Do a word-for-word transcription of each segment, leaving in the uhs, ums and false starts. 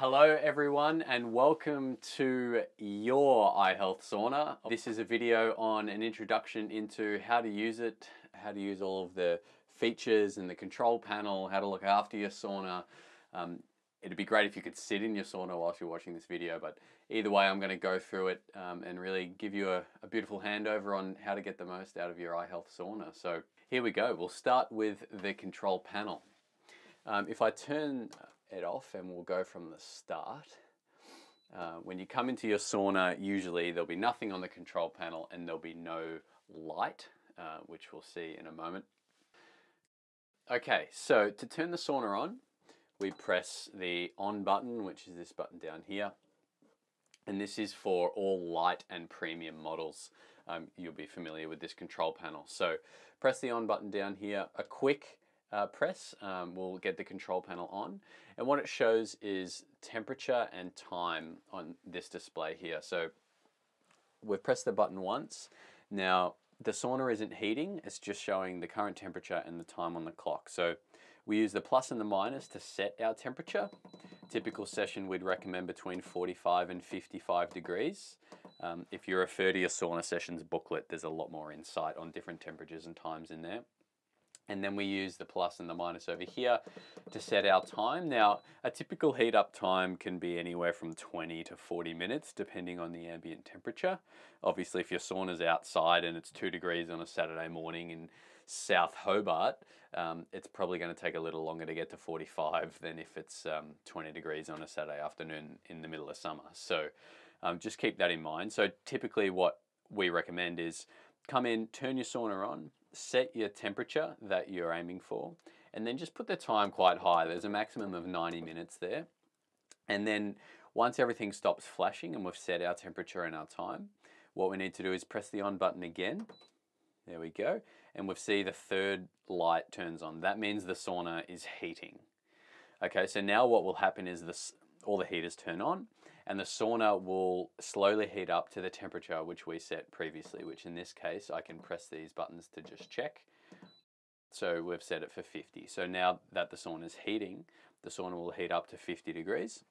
Hello everyone and welcome to your iHealth sauna. This is a video on an introduction into how to use it, how to use all of the features and the control panel, how to look after your sauna. Um, it'd be great if you could sit in your sauna whilst you're watching this video, but either way I'm going to go through it um, and really give you a, a beautiful handover on how to get the most out of your iHealth sauna. So here we go. We'll start with the control panel. Um, if I turn it off and we'll go from the start. Uh, when you come into your sauna, usually there'll be nothing on the control panel and there'll be no light, uh, which we'll see in a moment. Okay, so to turn the sauna on, we press the on button, which is this button down here. And this is for all light and premium models. Um, you'll be familiar with this control panel. So press the on button down here. A quick Uh, press um, will get the control panel on, and what it shows is temperature and time on this display here. So we've pressed the button once. Now the sauna isn't heating, it's just showing the current temperature and the time on the clock. So we use the plus and the minus to set our temperature. Typical session we'd recommend between forty-five and fifty-five degrees. Um, if you refer to your sauna sessions booklet, there's a lot more insight on different temperatures and times in there. And then we use the plus and the minus over here to set our time. Now, a typical heat up time can be anywhere from twenty to forty minutes, depending on the ambient temperature. Obviously, if your sauna's outside and it's two degrees on a Saturday morning in South Hobart, um, it's probably gonna take a little longer to get to forty-five than if it's um, twenty degrees on a Saturday afternoon in the middle of summer. So um, just keep that in mind. So typically what we recommend is come in, turn your sauna on, set your temperature that you're aiming for, and then just put the time quite high. There's a maximum of ninety minutes there. And then once everything stops flashing and we've set our temperature and our time, what we need to do is press the on button again. There we go. And we'll see the third light turns on. That means the sauna is heating. Okay, so now what will happen is this, all the heaters turn on and the sauna will slowly heat up to the temperature which we set previously, which in this case, I can press these buttons to just check. So we've set it for fifty. So now that the sauna is heating, the sauna will heat up to fifty degrees.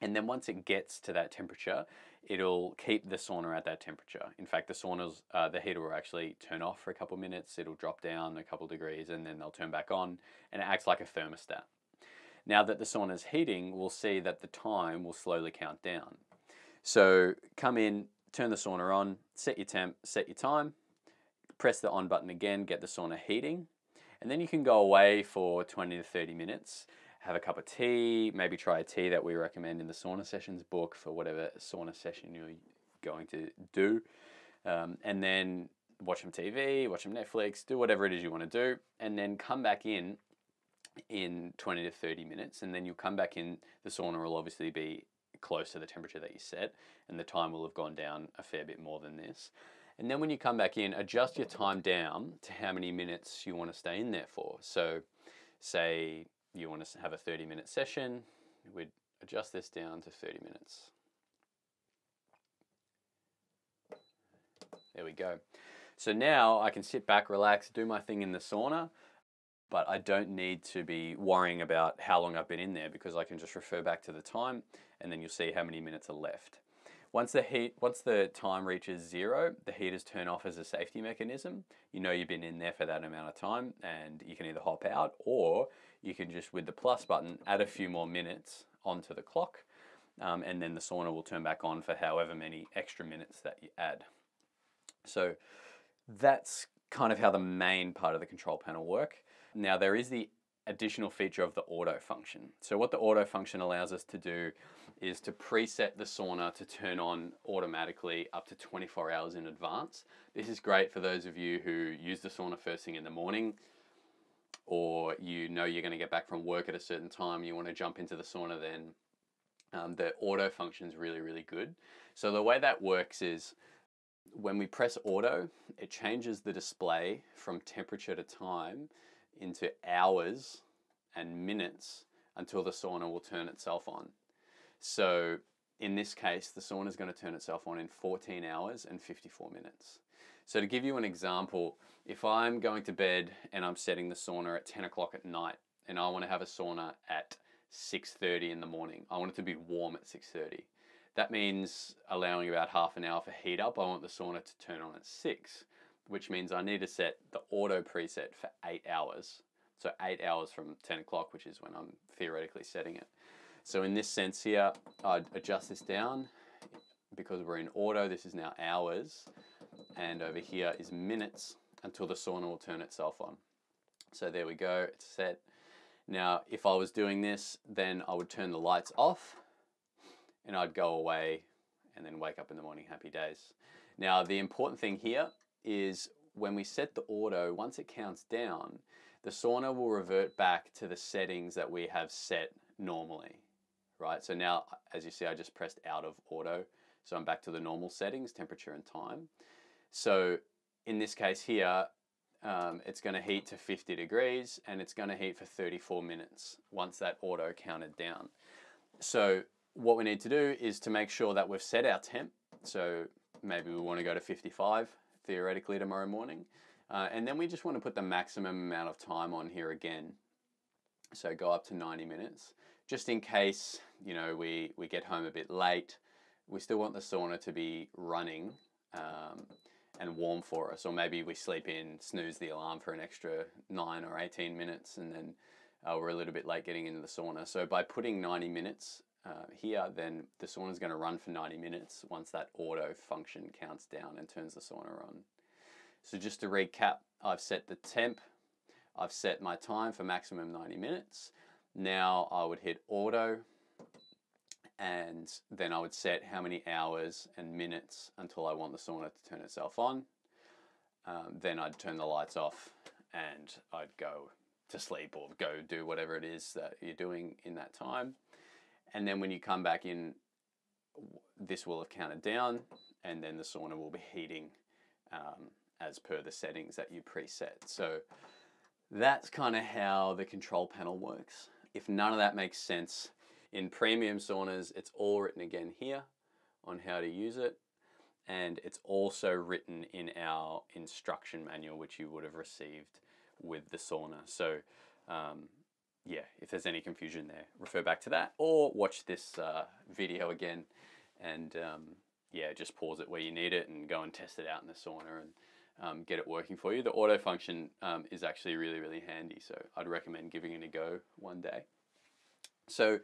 And then once it gets to that temperature, it'll keep the sauna at that temperature. In fact, the sauna's, uh, the heater will actually turn off for a couple minutes. It'll drop down a couple degrees and then they'll turn back on, and it acts like a thermostat. Now that the sauna is heating, we'll see that the time will slowly count down. So come in, turn the sauna on, set your temp, set your time, press the on button again, get the sauna heating, and then you can go away for twenty to thirty minutes, have a cup of tea, maybe try a tea that we recommend in the sauna sessions book for whatever sauna session you're going to do, um, and then watch some T V, watch some Netflix, do whatever it is you want to do, and then come back in in twenty to thirty minutes, and then you'll come back in. The sauna will obviously be close to the temperature that you set, and the time will have gone down a fair bit more than this. And then when you come back in, adjust your time down to how many minutes you want to stay in there for. So say you want to have a thirty minute session, we'd adjust this down to thirty minutes. There we go. So now I can sit back, relax, do my thing in the sauna, but I don't need to be worrying about how long I've been in there, because I can just refer back to the time and then you'll see how many minutes are left. Once the heat, once the time reaches zero, the heaters turn off as a safety mechanism. You know you've been in there for that amount of time, and you can either hop out or you can just, with the plus button, add a few more minutes onto the clock, um, and then the sauna will turn back on for however many extra minutes that you add. So that's kind of how the main part of the control panel works. Now there is the additional feature of the auto function. So what the auto function allows us to do is to preset the sauna to turn on automatically up to twenty-four hours in advance. This is great for those of you who use the sauna first thing in the morning, or you know you're going to get back from work at a certain time, you want to jump into the sauna then. Um, the auto function is really, really good. So the way that works is when we press auto, it changes the display from temperature to time into hours and minutes until the sauna will turn itself on. So in this case, the sauna is going to turn itself on in fourteen hours and fifty-four minutes. So to give you an example, if I'm going to bed and I'm setting the sauna at ten o'clock at night and I want to have a sauna at six thirty in the morning. I want it to be warm at six thirty. That means allowing about half an hour for heat up. I want the sauna to turn on at six, which means I need to set the auto preset for eight hours. So eight hours from ten o'clock, which is when I'm theoretically setting it. So in this sense here, I'd adjust this down because we're in auto. This is now hours, and over here is minutes until the sauna will turn itself on. So there we go, it's set. Now, if I was doing this, then I would turn the lights off and I'd go away and then wake up in the morning, happy days. Now, the important thing here is when we set the auto, once it counts down, the sauna will revert back to the settings that we have set normally, right? So now, as you see, I just pressed out of auto. So I'm back to the normal settings, temperature and time. So in this case here, um, it's gonna heat to fifty degrees and it's gonna heat for thirty-four minutes once that auto counted down. So what we need to do is to make sure that we've set our temp. So maybe we wanna go to fifty-five theoretically tomorrow morning. Uh, and then we just wanna put the maximum amount of time on here again. So go up to ninety minutes, just in case, you know, we, we get home a bit late. We still want the sauna to be running um, and warm for us, or maybe we sleep in, snooze the alarm for an extra nine or eighteen minutes, and then uh, we're a little bit late getting into the sauna. So by putting ninety minutes uh, here, then the sauna is going to run for ninety minutes once that auto function counts down and turns the sauna on. So just to recap, I've set the temp, I've set my time for maximum ninety minutes. Now I would hit auto, and then I would set how many hours and minutes until I want the sauna to turn itself on. Um, then I'd turn the lights off and I'd go to sleep or go do whatever it is that you're doing in that time. And then when you come back in, this will have counted down, and then the sauna will be heating um, as per the settings that you preset. So that's kind of how the control panel works. If none of that makes sense, in premium saunas, it's all written again here on how to use it. And it's also written in our instruction manual, which you would have received with the sauna. So um, yeah, if there's any confusion there, refer back to that or watch this uh, video again. And um, yeah, just pause it where you need it and go and test it out in the sauna and um, get it working for you. The auto function um, is actually really, really handy. So I'd recommend giving it a go one day. So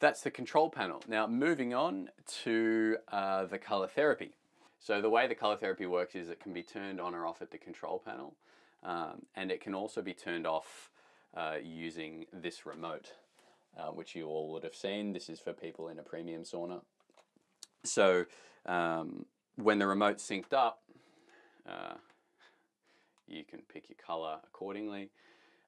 that's the control panel. Now moving on to uh, the color therapy. So the way the color therapy works is it can be turned on or off at the control panel, um, and it can also be turned off uh, using this remote, uh, which you all would have seen. This is for people in a premium sauna. So um, when the remote's synced up, uh, you can pick your color accordingly.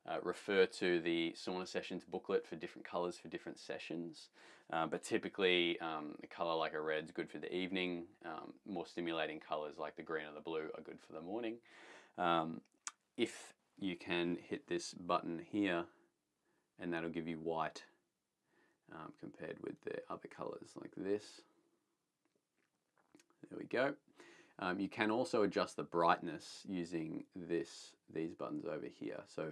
Uh, refer to the sauna sessions booklet for different colors for different sessions. Uh, but typically um, a color like a red's good for the evening. Um, more stimulating colors like the green or the blue are good for the morning. Um, if you can hit this button here, and that'll give you white um, compared with the other colors like this. There we go. Um, you can also adjust the brightness using this these buttons over here. So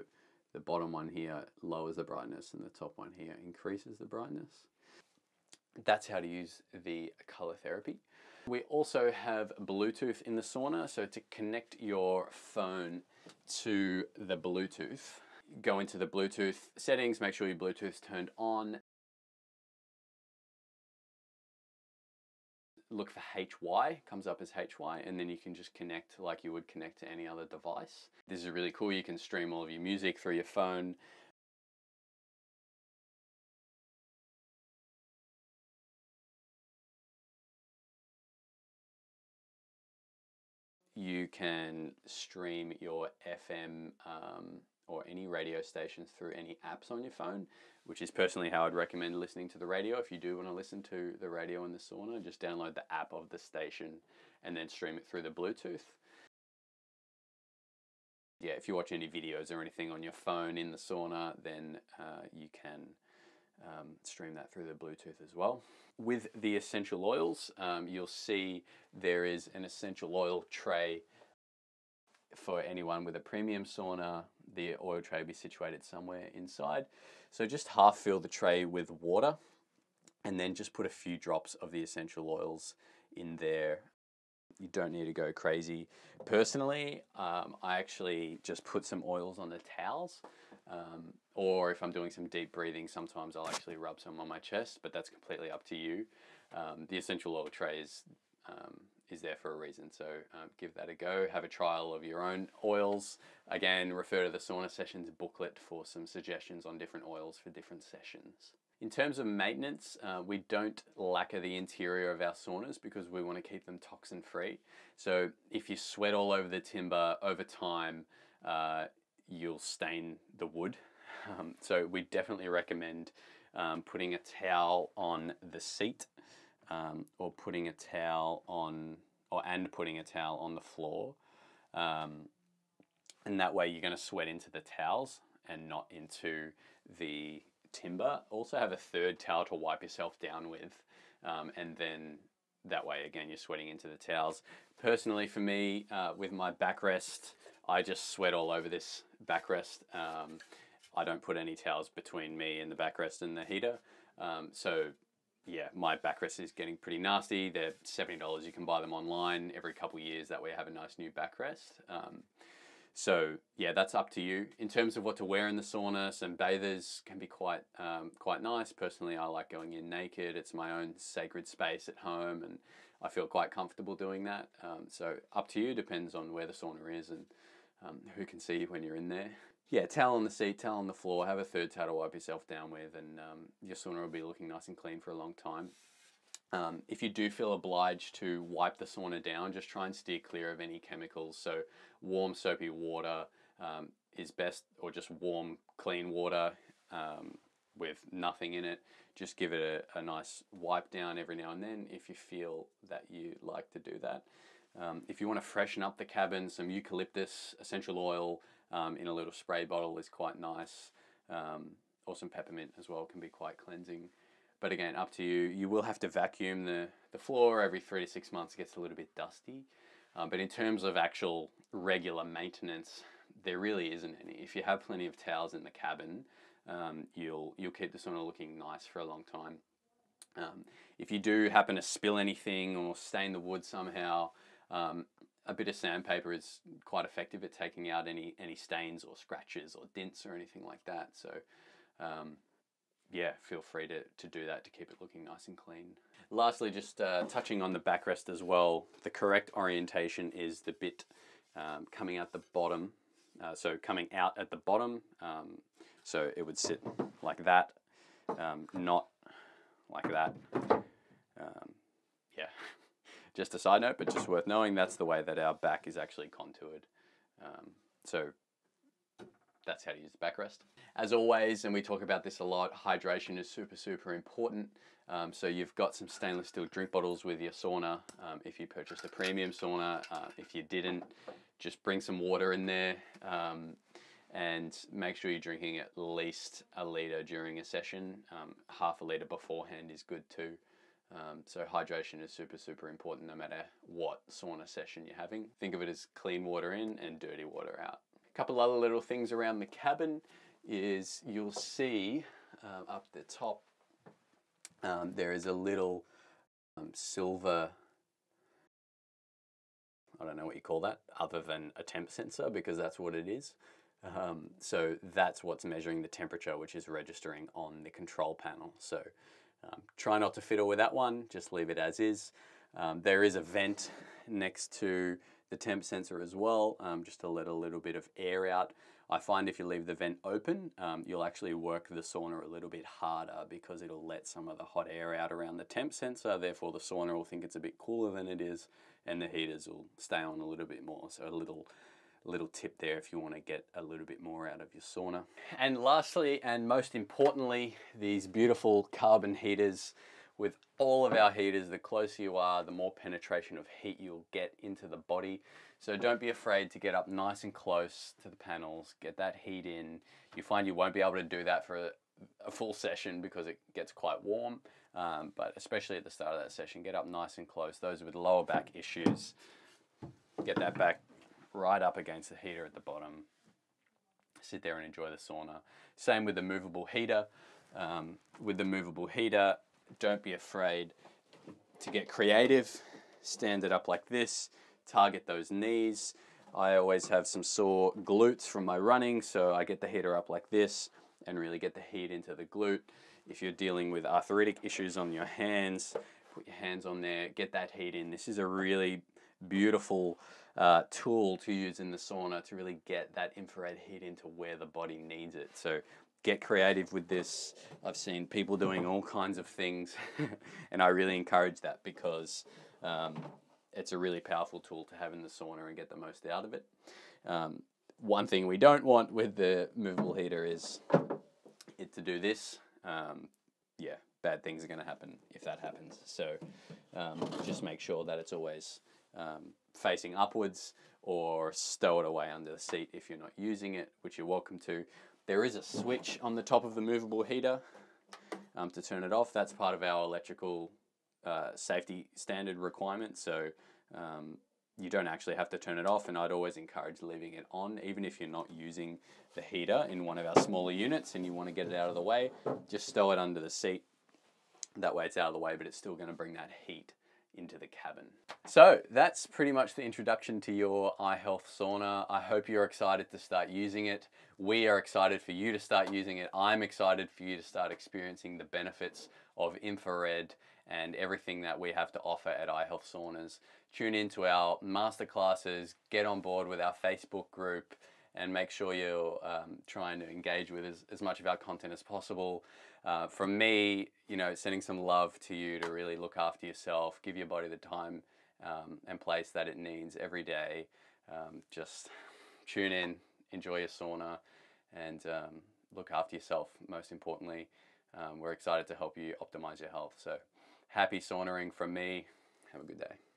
the bottom one here lowers the brightness and the top one here increases the brightness. That's how to use the color therapy. We also have Bluetooth in the sauna. So to connect your phone to the Bluetooth, go into the Bluetooth settings, make sure your Bluetooth is turned on. Look for H Y, comes up as H Y, and then you can just connect like you would connect to any other device. This is really cool. You can stream all of your music through your phone. You can stream your F M um, or any radio stations through any apps on your phone, which is personally how I'd recommend listening to the radio. If you do want to listen to the radio in the sauna, just download the app of the station and then stream it through the Bluetooth. Yeah, if you watch any videos or anything on your phone in the sauna, then uh, you can um, stream that through the Bluetooth as well. With the essential oils, um, you'll see there is an essential oil tray For anyone with a premium sauna, the oil tray will be situated somewhere inside. So just half fill the tray with water and then just put a few drops of the essential oils in there. You don't need to go crazy. Personally, um, I actually just put some oils on the towels, um, or if I'm doing some deep breathing, sometimes I'll actually rub some on my chest, but that's completely up to you. Um, the essential oil tray is, um, is there for a reason, so um, give that a go. Have a trial of your own oils. Again, refer to the Sauna Sessions booklet for some suggestions on different oils for different sessions. In terms of maintenance, uh, we don't lacquer the interior of our saunas because we want to keep them toxin free. So if you sweat all over the timber over time, uh, you'll stain the wood. Um, so we definitely recommend um, putting a towel on the seat, um, or putting a towel on, or and putting a towel on the floor. Um, and that way you're going to sweat into the towels and not into the timber. Also have a third towel to wipe yourself down with, um, and then that way again you're sweating into the towels. Personally for me, uh, with my backrest, I just sweat all over this backrest. Um, I don't put any towels between me and the backrest and the heater. Um, so yeah, my backrest is getting pretty nasty. They're seventy dollars, you can buy them online every couple of years, that way you have a nice new backrest. Um, So yeah, that's up to you. In terms of what to wear in the sauna, some bathers can be quite um, quite nice. Personally, I like going in naked. It's my own sacred space at home and I feel quite comfortable doing that. Um, so up to you, depends on where the sauna is and um, who can see you when you're in there. Yeah, towel on the seat, towel on the floor, have a third towel to wipe yourself down with, and um, your sauna will be looking nice and clean for a long time. Um, if you do feel obliged to wipe the sauna down, just try and steer clear of any chemicals. So warm soapy water um, is best, or just warm clean water um, with nothing in it. Just give it a, a nice wipe down every now and then if you feel that you like to do that. Um, if you want to freshen up the cabin, some eucalyptus essential oil um, in a little spray bottle is quite nice, um, or some peppermint as well can be quite cleansing. But again, up to you. You will have to vacuum the, the floor every three to six months. It gets a little bit dusty. Um, but in terms of actual regular maintenance, there really isn't any. If you have plenty of towels in the cabin, um, you'll, you'll keep the sauna looking nice for a long time. Um, if you do happen to spill anything or stain the wood somehow, um, a bit of sandpaper is quite effective at taking out any, any stains or scratches or dints or anything like that. So, um, yeah, feel free to, to do that to keep it looking nice and clean. Lastly, just uh, touching on the backrest as well, the correct orientation is the bit um, coming out the bottom. Uh, so coming out at the bottom, um, so it would sit like that, um, not like that. Um, yeah, just a side note, but just worth knowing, that's the way that our back is actually contoured. Um, so. That's how to use the backrest. As always, and we talk about this a lot, hydration is super, super important. Um, so you've got some stainless steel drink bottles with your sauna. Um, if you purchased a premium sauna, uh, if you didn't, just bring some water in there, um, and make sure you're drinking at least a litre during a session. Um, half a litre beforehand is good too. Um, so hydration is super, super important no matter what sauna session you're having. Think of it as clean water in and dirty water out. Couple other little things around the cabin is you'll see um, up the top um, there is a little um, silver, I don't know what you call that other than a temp sensor, because that's what it is. Um, so that's what's measuring the temperature, which is registering on the control panel. So um, try not to fiddle with that one, just leave it as is. Um, there is a vent next to the temp sensor as well, um, just to let a little bit of air out. I find if you leave the vent open, um, you'll actually work the sauna a little bit harder because it'll let some of the hot air out around the temp sensor. Therefore, the sauna will think it's a bit cooler than it is, and the heaters will stay on a little bit more. So a little, little tip there if you want to get a little bit more out of your sauna. And lastly, and most importantly, these beautiful carbon heaters. With all of our heaters, the closer you are, the more penetration of heat you'll get into the body. So don't be afraid to get up nice and close to the panels, get that heat in. You find you won't be able to do that for a, a full session because it gets quite warm, um, but especially at the start of that session, get up nice and close. Those with lower back issues, get that back right up against the heater at the bottom, sit there and enjoy the sauna. Same with the movable heater. Um, with the movable heater, don't be afraid to get creative. Stand it up like this, target those knees. I always have some sore glutes from my running, so I get the heater up like this and really get the heat into the glute. If you're dealing with arthritic issues on your hands, put your hands on there, get that heat in. This is a really beautiful uh, tool to use in the sauna to really get that infrared heat into where the body needs it. So get creative with this. I've seen people doing all kinds of things and I really encourage that, because um, it's a really powerful tool to have in the sauna and get the most out of it. Um, one thing we don't want with the movable heater is it to do this. Um, yeah, bad things are going to happen if that happens. So um, just make sure that it's always um, facing upwards, or stow it away under the seat if you're not using it, which you're welcome to. There is a switch on the top of the movable heater um, to turn it off. That's part of our electrical uh, safety standard requirement. So um, you don't actually have to turn it off, and I'd always encourage leaving it on. Even if you're not using the heater in one of our smaller units and you want to get it out of the way, just stow it under the seat. That way it's out of the way, but it's still going to bring that heat into the cabin. So that's pretty much the introduction to your iHealth sauna. I hope you're excited to start using it. We are excited for you to start using it. I'm excited for you to start experiencing the benefits of infrared and everything that we have to offer at iHealth Saunas. Tune into our masterclasses, get on board with our Facebook group, and make sure you're um, trying to engage with as, as much of our content as possible. Uh, from me, you know, sending some love to you to really look after yourself, give your body the time um, and place that it needs every day. Um, just tune in, enjoy your sauna, and um, look after yourself, most importantly. Um, we're excited to help you optimize your health. So happy saunering from me. Have a good day.